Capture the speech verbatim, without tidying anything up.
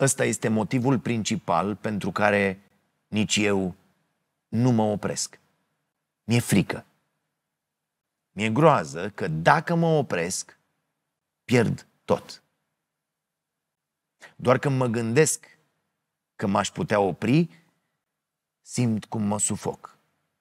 Ăsta este motivul principal pentru care nici eu nu mă opresc. Mi-e frică. Mi-e groază că dacă mă opresc, pierd tot. Doar când mă gândesc că m-aș putea opri, simt cum mă sufoc.